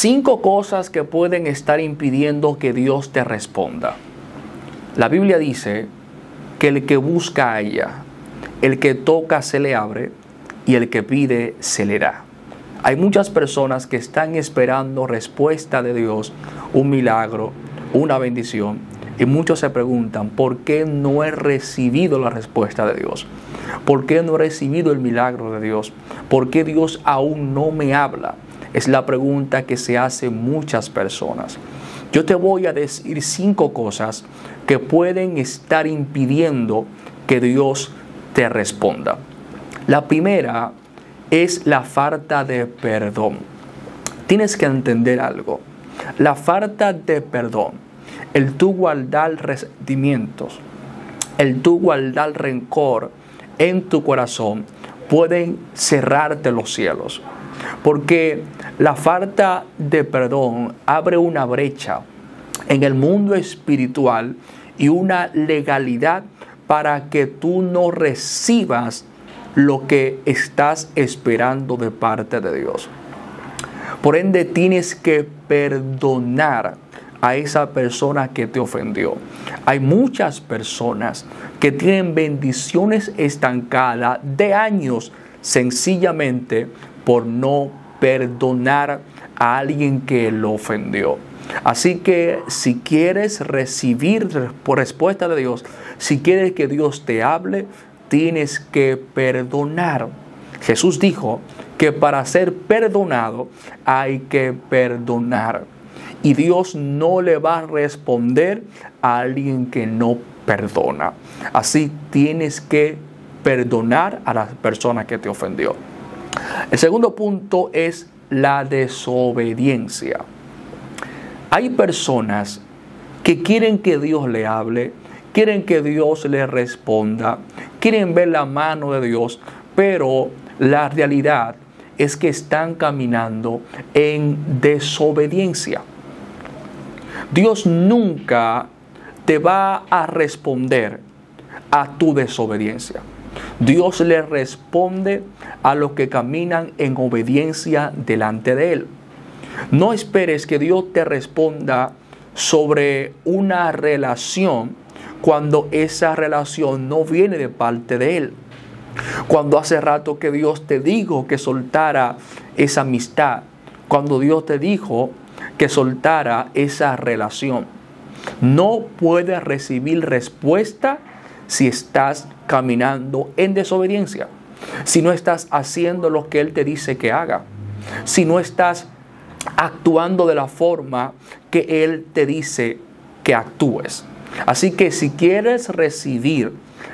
5 cosas que pueden estar impidiendo que Dios te responda. La Biblia dice que el que busca halla, el que toca se le abre y el que pide se le da. Hay muchas personas que están esperando respuesta de Dios, un milagro, una bendición, y muchos se preguntan, ¿por qué no he recibido la respuesta de Dios? ¿Por qué no he recibido el milagro de Dios? ¿Por qué Dios aún no me habla? Es la pregunta que se hace muchas personas. Yo te voy a decir 5 cosas que pueden estar impidiendo que Dios te responda. La primera es la falta de perdón. Tienes que entender algo. La falta de perdón, el tú guardar resentimientos, el tú guardar rencor en tu corazón, pueden cerrarte los cielos. Porque la falta de perdón abre una brecha en el mundo espiritual y una legalidad para que tú no recibas lo que estás esperando de parte de Dios. Por ende, tienes que perdonar a esa persona que te ofendió. Hay muchas personas que tienen bendiciones estancadas de años sencillamente por no perdonar a alguien que lo ofendió. Así que si quieres recibir respuesta de Dios, si quieres que Dios te hable, tienes que perdonar. Jesús dijo que para ser perdonado hay que perdonar. Y Dios no le va a responder a alguien que no perdona. Así tienes que perdonar a la persona que te ofendió. El segundo punto es la desobediencia. Hay personas que quieren que Dios le hable, quieren que Dios le responda, quieren ver la mano de Dios, pero la realidad es que están caminando en desobediencia. Dios nunca te va a responder a tu desobediencia. Dios le responde a los que caminan en obediencia delante de Él. No esperes que Dios te responda sobre una relación cuando esa relación no viene de parte de Él. Cuando hace rato que Dios te dijo que soltara esa amistad, cuando Dios te dijo que soltara esa relación, no puedes recibir respuesta si estás caminando en desobediencia, si no estás haciendo lo que Él te dice que haga, si no estás actuando de la forma que Él te dice que actúes. Así que si quieres recibir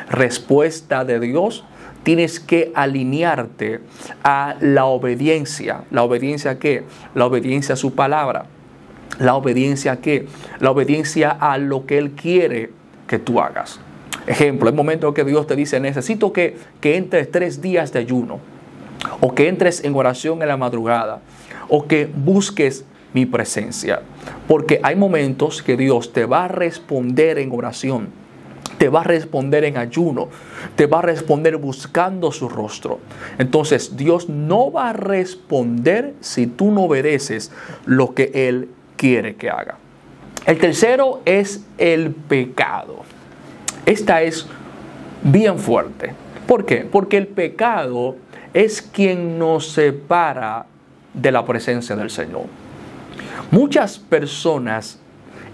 respuesta de Dios, tienes que alinearte a la obediencia. ¿La obediencia qué? La obediencia a su palabra. ¿La obediencia qué? La obediencia a lo que Él quiere que tú hagas. Ejemplo, el momento que Dios te dice, necesito que entres 3 días de ayuno, o que entres en oración en la madrugada, o que busques mi presencia. Porque hay momentos que Dios te va a responder en oración, te va a responder en ayuno, te va a responder buscando su rostro. Entonces, Dios no va a responder si tú no obedeces lo que Él quiere que haga. El tercero es el pecado. Esta es bien fuerte. ¿Por qué? Porque el pecado es quien nos separa de la presencia del Señor. Muchas personas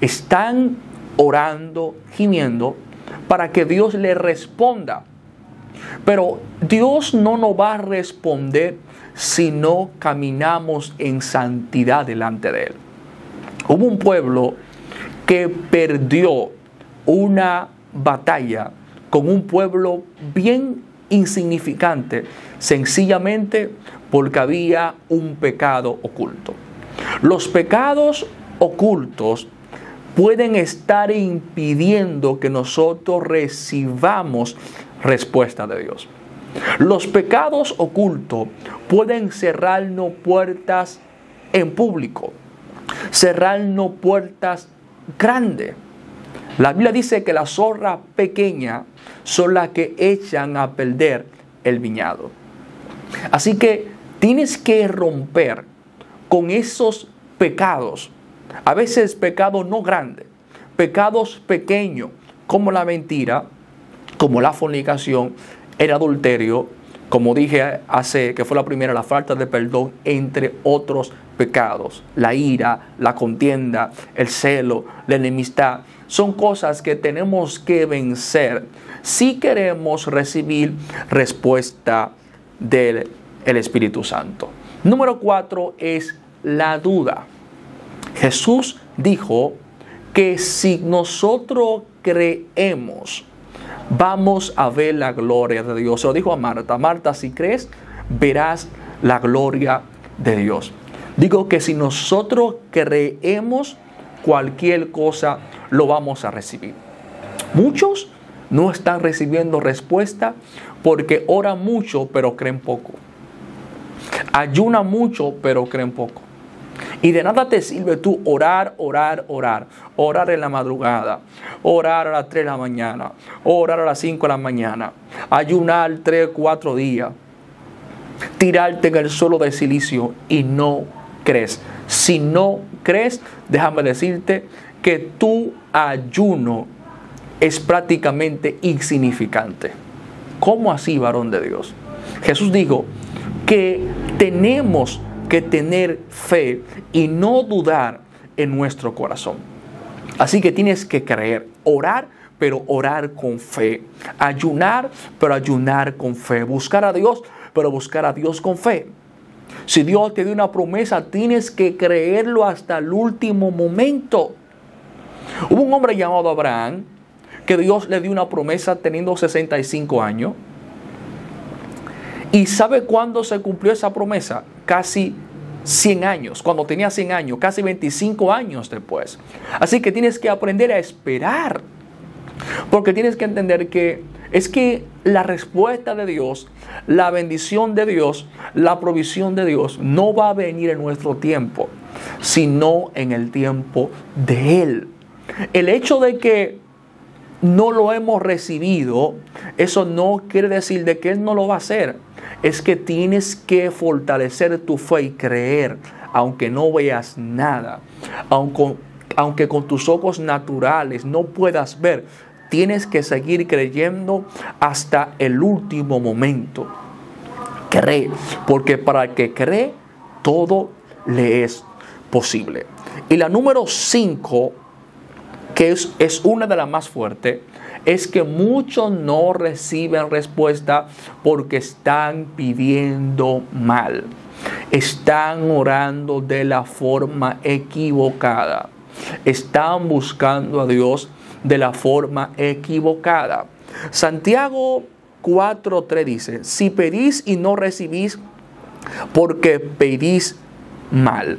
están orando, gimiendo, para que Dios le responda. Pero Dios no nos va a responder si no caminamos en santidad delante de Él. Hubo un pueblo que perdió una batalla con un pueblo bien insignificante, sencillamente porque había un pecado oculto. Los pecados ocultos pueden estar impidiendo que nosotros recibamos respuesta de Dios. Los pecados ocultos pueden cerrarnos puertas en público, cerrarnos puertas grandes. La Biblia dice que las zorras pequeñas son las que echan a perder el viñado. Así que tienes que romper con esos pecados, a veces pecados no grandes, pecados pequeños, como la mentira, como la fornicación, el adulterio, como dije hace, que fue la primera, la falta de perdón, entre otros pecados. La ira, la contienda, el celo, la enemistad, son cosas que tenemos que vencer si queremos recibir respuesta del Espíritu Santo. Número 4 es la duda. Jesús dijo que si nosotros creemos, vamos a ver la gloria de Dios. Se lo dijo a Marta. Marta, si crees, verás la gloria de Dios. Digo que si nosotros creemos, cualquier cosa lo vamos a recibir. Muchos no están recibiendo respuesta porque oran mucho, pero creen poco. Ayunan mucho, pero creen poco. Y de nada te sirve tú orar. Orar en la madrugada, orar a las 3 de la mañana, orar a las 5 de la mañana, ayunar 3, 4 días, tirarte en el suelo de silicio y no crees. Si no crees, déjame decirte que tu ayuno es prácticamente insignificante. ¿Cómo así, varón de Dios? Jesús dijo que tenemos que tener fe y no dudar en nuestro corazón. Así que tienes que creer, orar, pero orar con fe, ayunar, pero ayunar con fe, buscar a Dios, pero buscar a Dios con fe. Si Dios te dio una promesa, tienes que creerlo hasta el último momento. Hubo un hombre llamado Abraham que Dios le dio una promesa teniendo 65 años. ¿Y sabe cuándo se cumplió esa promesa? Casi 100 años, cuando tenía 100 años, casi 25 años después. Así que tienes que aprender a esperar, porque tienes que entender que es que la respuesta de Dios, la bendición de Dios, la provisión de Dios no va a venir en nuestro tiempo, sino en el tiempo de Él. El hecho de que no lo hemos recibido, eso no quiere decir de que Él no lo va a hacer. Es que tienes que fortalecer tu fe y creer, aunque no veas nada, aunque con tus ojos naturales no puedas ver, tienes que seguir creyendo hasta el último momento. Cree, porque para el que cree, todo le es posible. Y la número 5, que es una de las más fuertes, es que muchos no reciben respuesta porque están pidiendo mal. Están orando de la forma equivocada. Están buscando a Dios de la forma equivocada. Santiago 4:3 dice, si pedís y no recibís, porque pedís mal.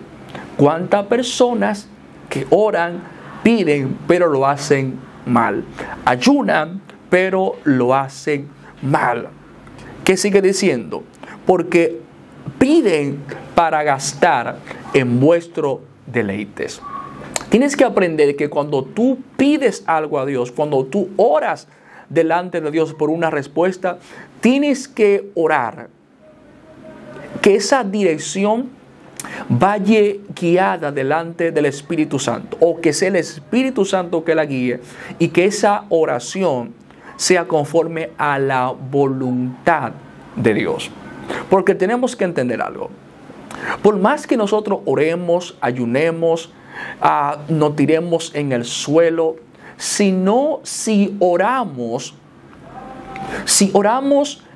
¿Cuántas personas que oran, piden, pero lo hacen mal? Ayunan, pero lo hacen mal. ¿Qué sigue diciendo? Porque piden para gastar en vuestros deleites. Tienes que aprender que cuando tú pides algo a Dios, cuando tú oras delante de Dios por una respuesta, tienes que orar que esa dirección vaya guiada delante del Espíritu Santo, o que sea el Espíritu Santo que la guíe, y que esa oración sea conforme a la voluntad de Dios. Porque tenemos que entender algo. Por más que nosotros oremos, ayunemos, nos tiremos en el suelo, si oramos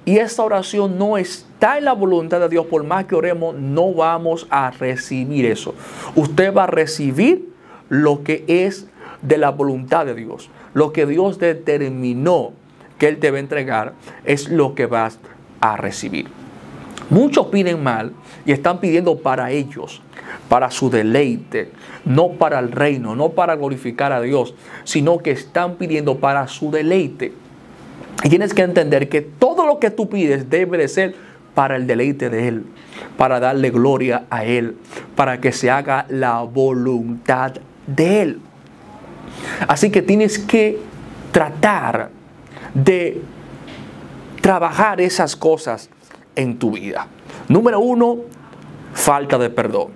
y esta oración no está en la voluntad de Dios, por más que oremos, no vamos a recibir eso. Usted va a recibir lo que es de la voluntad de Dios. Lo que Dios determinó que Él te va a entregar es lo que vas a recibir. Muchos piden mal y están pidiendo para ellos, para su deleite, no para el reino, no para glorificar a Dios, sino que están pidiendo para su deleite. Y tienes que entender que todo lo que tú pides debe de ser para el deleite de Él, para darle gloria a Él, para que se haga la voluntad de Él. Así que tienes que tratar de trabajar esas cosas en tu vida. Número 1, falta de perdón.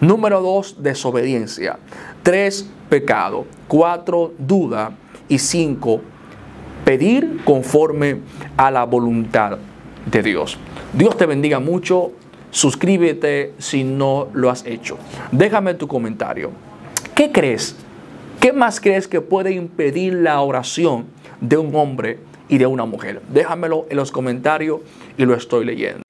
Número 2, desobediencia. 3, pecado. 4, duda. Y 5, pedir conforme a la voluntad de Dios. Dios te bendiga mucho. Suscríbete si no lo has hecho. Déjame tu comentario. ¿Qué crees? ¿Qué más crees que puede impedir la oración de un hombre y de una mujer? Déjamelo en los comentarios y lo estoy leyendo.